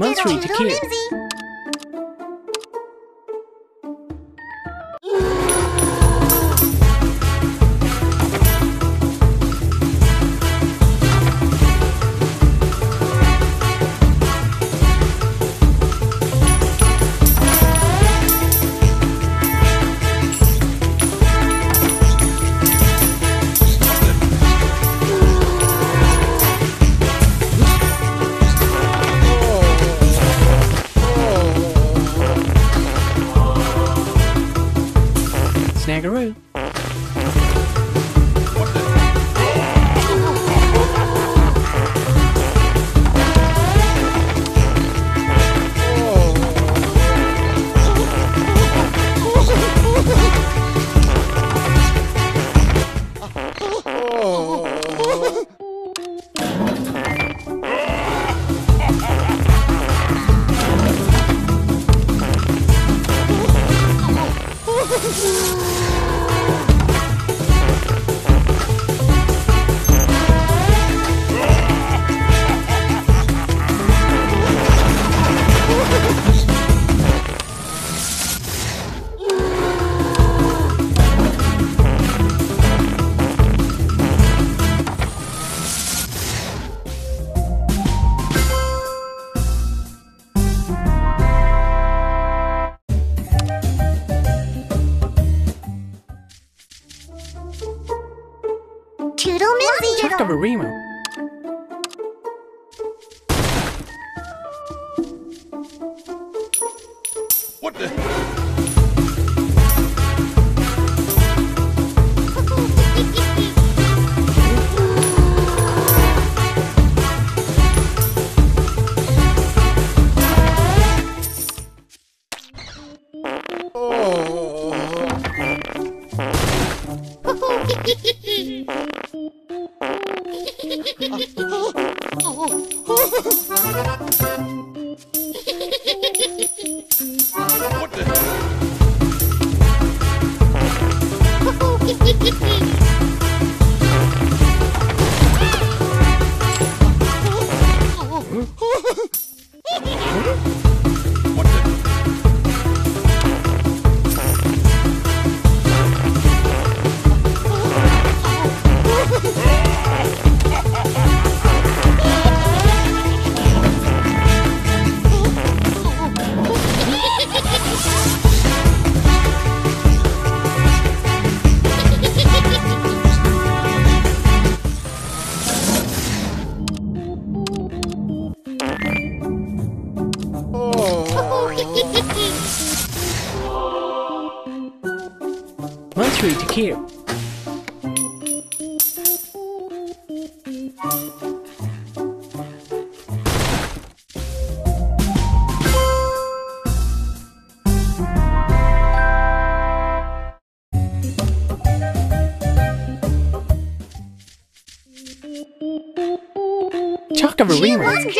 monster eat a kid. Snaggeroo. Remo. What the? Monster eat a kid. Chocobarino. Monster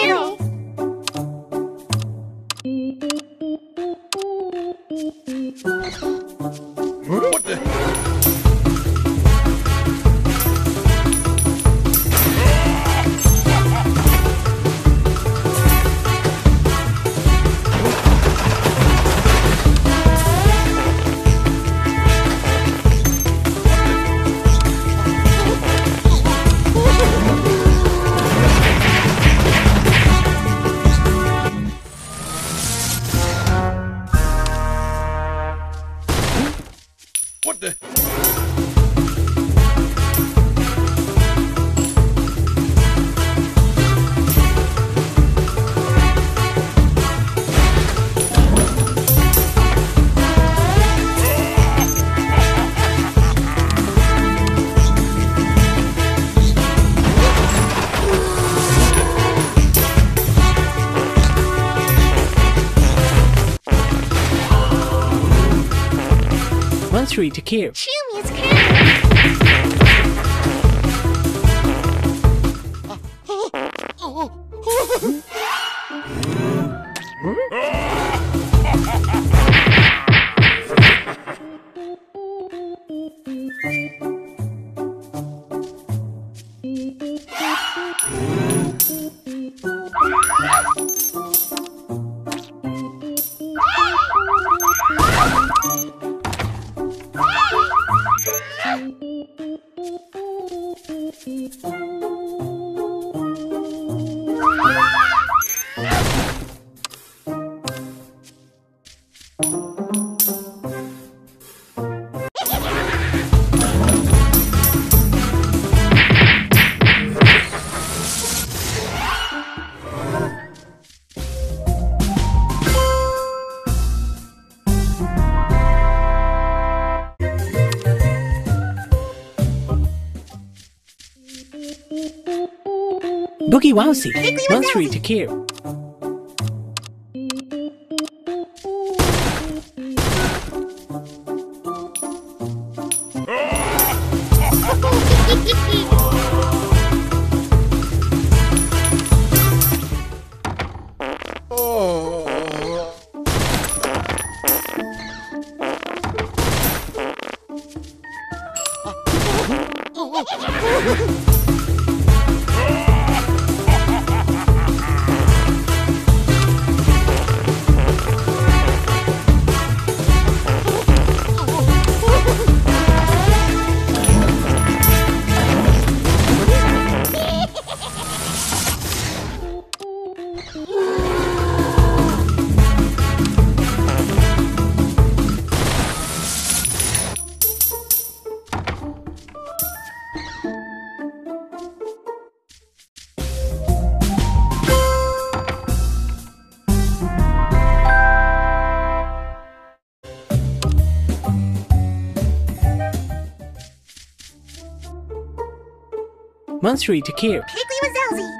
to care. Boogie Wowsy, Monster Takir. Monster Takir. Piggly Wazowsy.